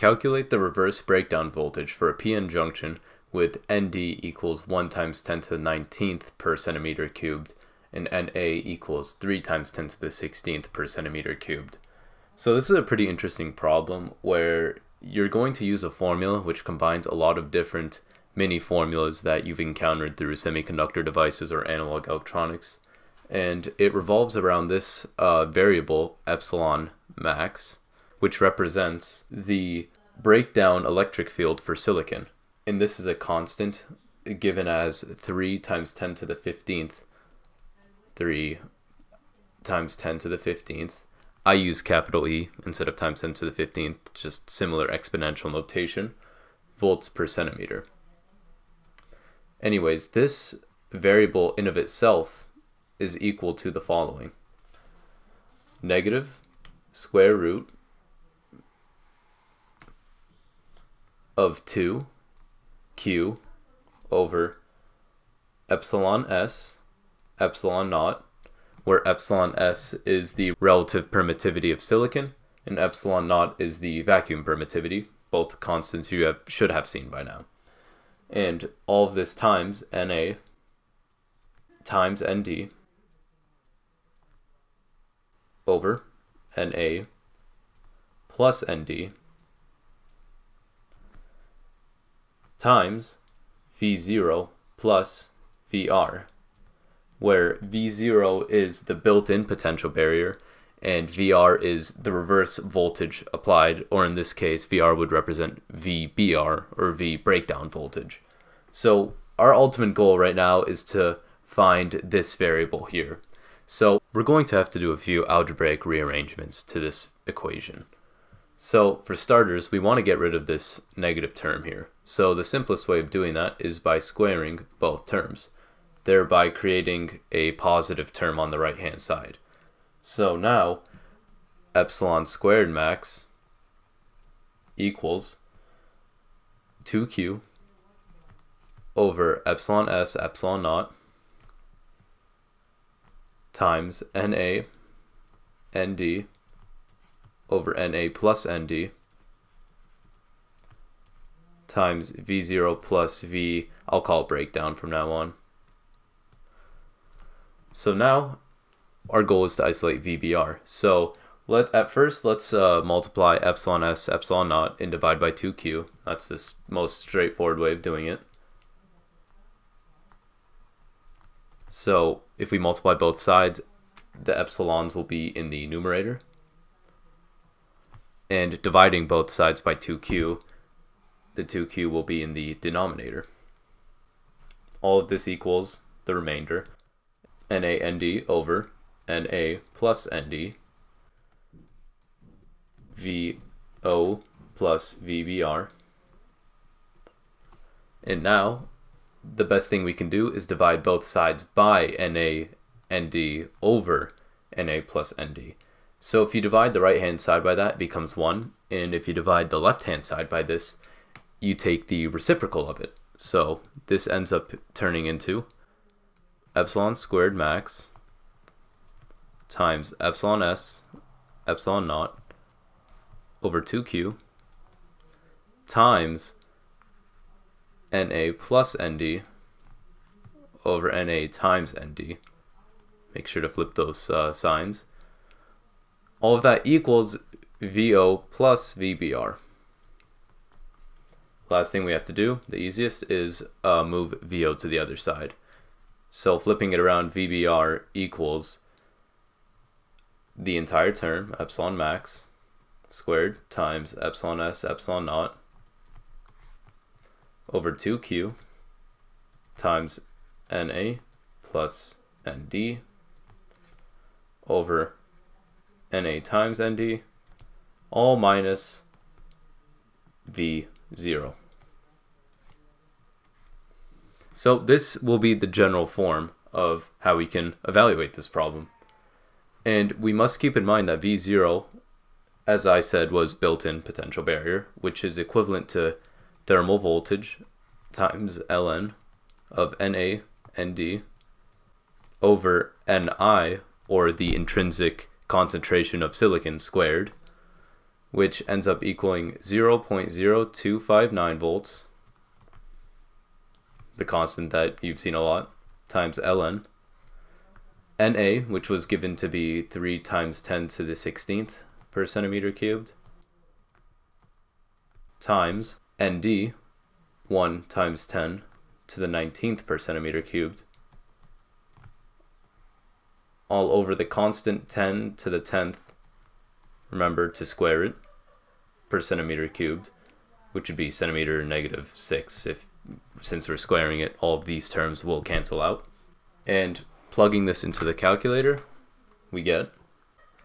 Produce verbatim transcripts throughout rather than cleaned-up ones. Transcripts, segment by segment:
Calculate the reverse breakdown voltage for a P N junction with N D equals one times ten to the nineteenth per centimeter cubed and N A equals three times ten to the sixteenth per centimeter cubed. So this is a pretty interesting problem where you're going to use a formula which combines a lot of different mini formulas that you've encountered through semiconductor devices or analog electronics, and it revolves around this uh, variable epsilon max, which represents the breakdown electric field for silicon, and this is a constant given as three times ten to the fifteenth, three times ten to the fifteenth. I use capital E instead of times ten to the fifteenth, just similar exponential notation, volts per centimeter. Anyways, this variable in of itself is equal to the following: negative square root of two Q over epsilon S, epsilon naught, where epsilon S is the relative permittivity of silicon and epsilon naught is the vacuum permittivity, both constants you have, should have seen by now. And all of this times N A times N D over N A plus N D times V zero plus V R, where V zero is the built-in potential barrier and V R is the reverse voltage applied, or in this case V R would represent V B R, or V breakdown voltage. So our ultimate goal right now is to find this variable here. So we're going to have to do a few algebraic rearrangements to this equation. So for starters, we want to get rid of this negative term here. So the simplest way of doing that is by squaring both terms, thereby creating a positive term on the right hand side. So now epsilon squared max equals two Q over epsilon S, epsilon naught times N A N D over N A plus N D times V zero plus V, I'll call it breakdown from now on. So now our goal is to isolate V B R. So let at first let's uh, multiply epsilon S, epsilon naught, and divide by two Q. That's the most straightforward way of doing it. So if we multiply both sides, the epsilons will be in the numerator, and dividing both sides by two Q, the two Q will be in the denominator. All of this equals the remainder, N A N D over N A plus N D, V O plus V B R. And now the best thing we can do is divide both sides by N A N D over N A plus N D. So if you divide the right hand side by that, it becomes one, and if you divide the left hand side by this, you take the reciprocal of it. So this ends up turning into epsilon squared max times epsilon S, epsilon naught over two Q times N A plus N D over N A times N D. Make sure to flip those uh, signs. All of that equals V O plus V B R. Last thing we have to do, the easiest, is uh, move V O to the other side. So flipping it around, V B R equals the entire term, epsilon max squared times epsilon S, epsilon naught over two Q times N A plus N D over N A times N D, all minus V zero. So this will be the general form of how we can evaluate this problem. And we must keep in mind that V zero, as I said, was built-in potential barrier, which is equivalent to thermal voltage times ln of N A N D over N I, or the intrinsic concentration of silicon, squared, which ends up equaling zero point zero two five nine volts, the constant that you've seen a lot, times ln. N A, which was given to be three times ten to the sixteenth per centimeter cubed, times N D, one times ten to the nineteenth per centimeter cubed, all over the constant ten to the tenth, remember to square it, per centimeter cubed, which would be centimeter negative six. If, since we're squaring it, all of these terms will cancel out. And plugging this into the calculator, we get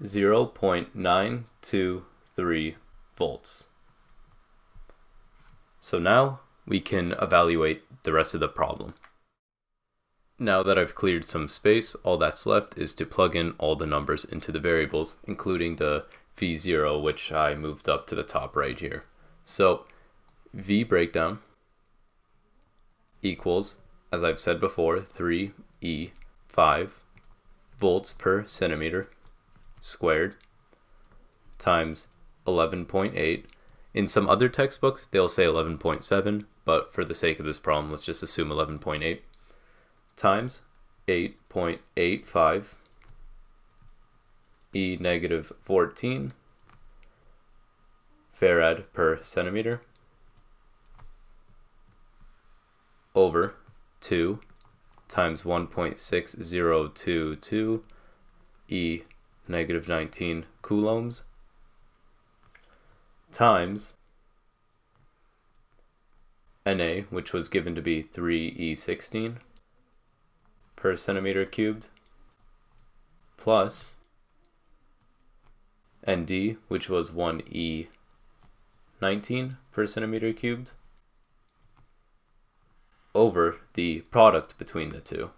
zero point nine two three volts. So now we can evaluate the rest of the problem. Now that I've cleared some space, all that's left is to plug in all the numbers into the variables, including the V zero, which I moved up to the top right here. So V breakdown equals, as I've said before, three E five volts per centimeter squared times eleven point eight. In some other textbooks, they'll say eleven point seven, but for the sake of this problem, let's just assume eleven point eight times eight point eight five E negative fourteen farad per centimeter over two times one point six zero two two E negative nineteen coulombs times N A, which was given to be three E sixteen per centimeter cubed, plus N D, which was one E nineteen per centimeter cubed, over the product between the two.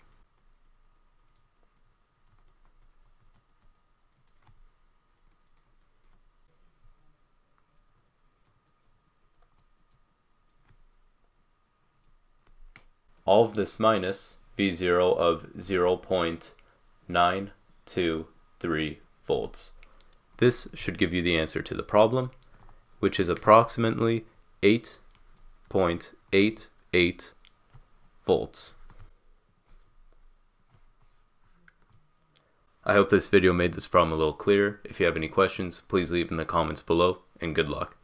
All of this minus V zero of zero point nine two three volts. This should give you the answer to the problem, which is approximately eight point eight eight volts. I hope this video made this problem a little clearer. If you have any questions, please leave in the comments below, and good luck.